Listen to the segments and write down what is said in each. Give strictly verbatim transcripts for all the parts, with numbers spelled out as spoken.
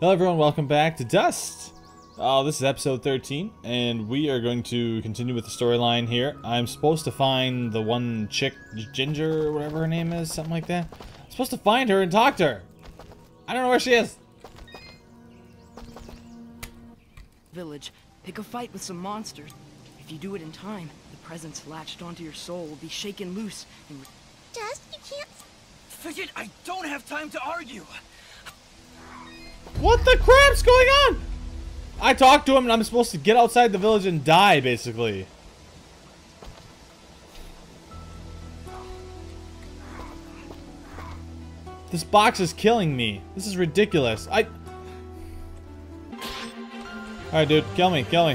Hello everyone, welcome back to Dust! Uh, this is episode thirteen, and we are going to continue with the storyline here. I'm supposed to find the one chick, Ginger, or whatever her name is, something like that. I'm supposed to find her and talk to her! I don't know where she is! Village, pick a fight with some monsters. If you do it in time, the presence latched onto your soul will be shaken loose and... Dust, you can't... Fidget, I don't have time to argue! What the crap's going on? I talked to him and I'm supposed to get outside the village and die, basically. This box is killing me. This is ridiculous. I... Alright, dude. Kill me. Kill me.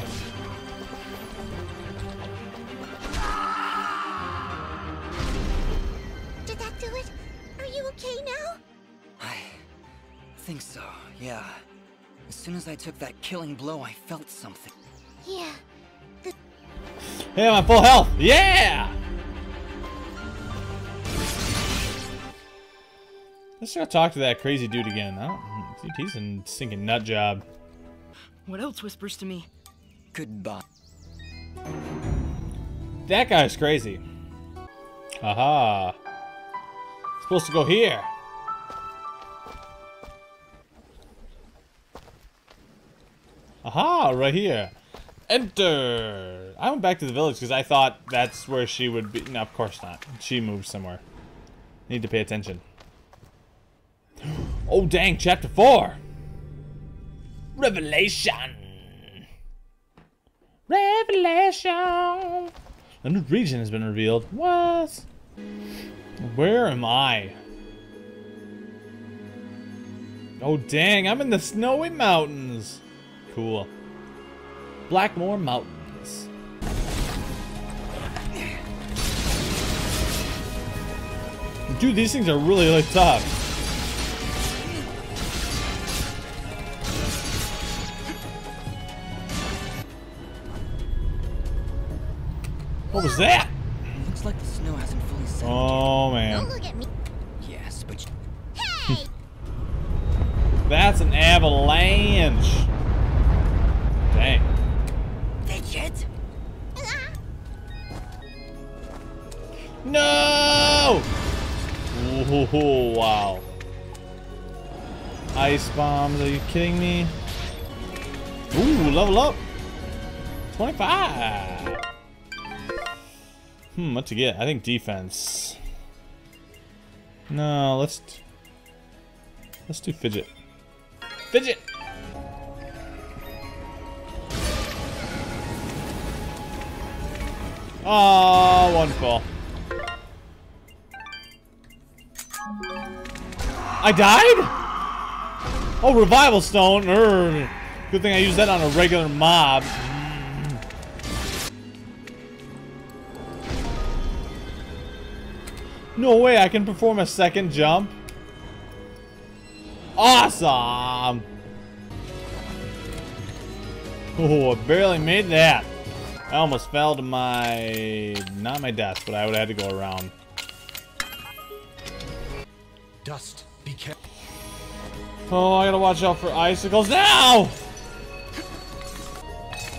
Did that do it? Are you okay now? I think so. Yeah. As soon as I took that killing blow, I felt something. Yeah. The hey, I'm at full health. Yeah! Let's go talk to that crazy dude again. I don't, dude, he's a sinking nut job. What else whispers to me? Goodbye. That guy's crazy. Aha. Supposed to go here. Aha, right here. Enter! I went back to the village because I thought that's where she would be. No, of course not. She moved somewhere. Need to pay attention. Oh, dang, chapter four! Revelation! Revelation! A new region has been revealed. What? Where am I? Oh, dang, I'm in the snowy mountains. Cool. Blackmore Mountains. Dude, these things are really, really tough. What was that? It looks like the snow hasn't fully settled. Oh man. Don't look at me. Yes, but you... Hey! That's an avalanche. Dang. Fidget. No! Ooh, wow. Ice bombs, are you kidding me? Ooh, level up. twenty-five. Hmm, what to get? I think defense. No, let's... Let's do Fidget. Fidget! Oh, wonderful. I died? Oh, Revival Stone. Urgh. Good thing I used that on a regular mob. No way, I can perform a second jump. Awesome. Oh, I barely made that. I almost fell to my, not my death, but I would have had to go around. Dust, be careful. Oh, I gotta watch out for icicles now!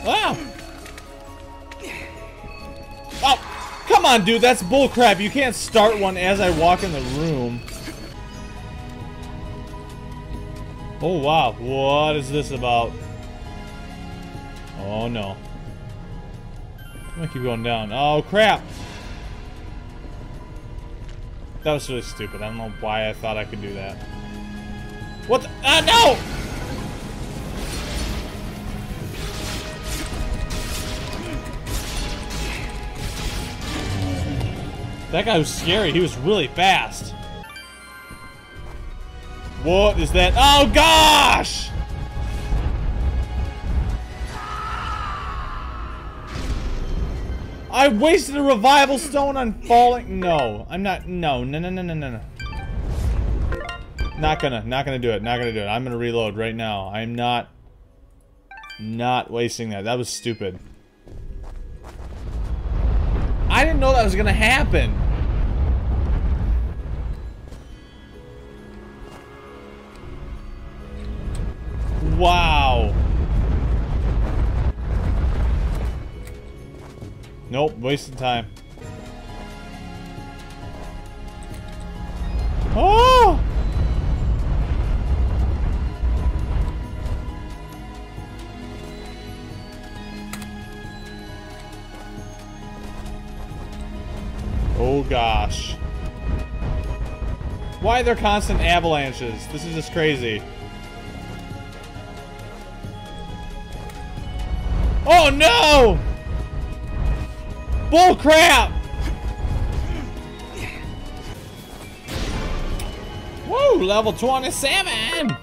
Wow! Oh, come on, dude, that's bullcrap. You can't start one as I walk in the room. Oh, wow, what is this about? Oh, no. I'm gonna keep going down. Oh, crap! That was really stupid. I don't know why I thought I could do that. What the? Ah, no! That guy was scary. He was really fast. What is that? Oh, gosh! I wasted a revival stone on falling. No, I'm not. No, no, no, no, no, no, no. Not gonna, not gonna do it. Not gonna do it. I'm gonna reload right now. I'm not, not wasting that. That was stupid. I didn't know that was gonna happen. Wow. Nope, wasting time. Oh! Oh gosh. Why are there constant avalanches? This is just crazy. Oh no! Bull crap! Woo! Level twenty-seven! And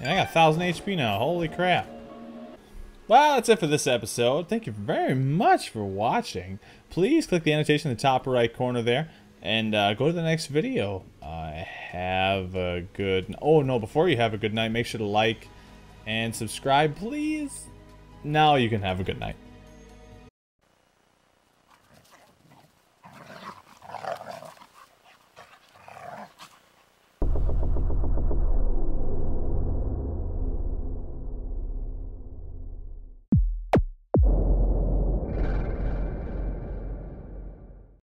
I got one thousand H P now. Holy crap. Well, that's it for this episode. Thank you very much for watching. Please click the annotation in the top right corner there and uh, go to the next video. Uh, have a good... Oh, no, before you have a good night, make sure to like and subscribe, please. Now you can have a good night.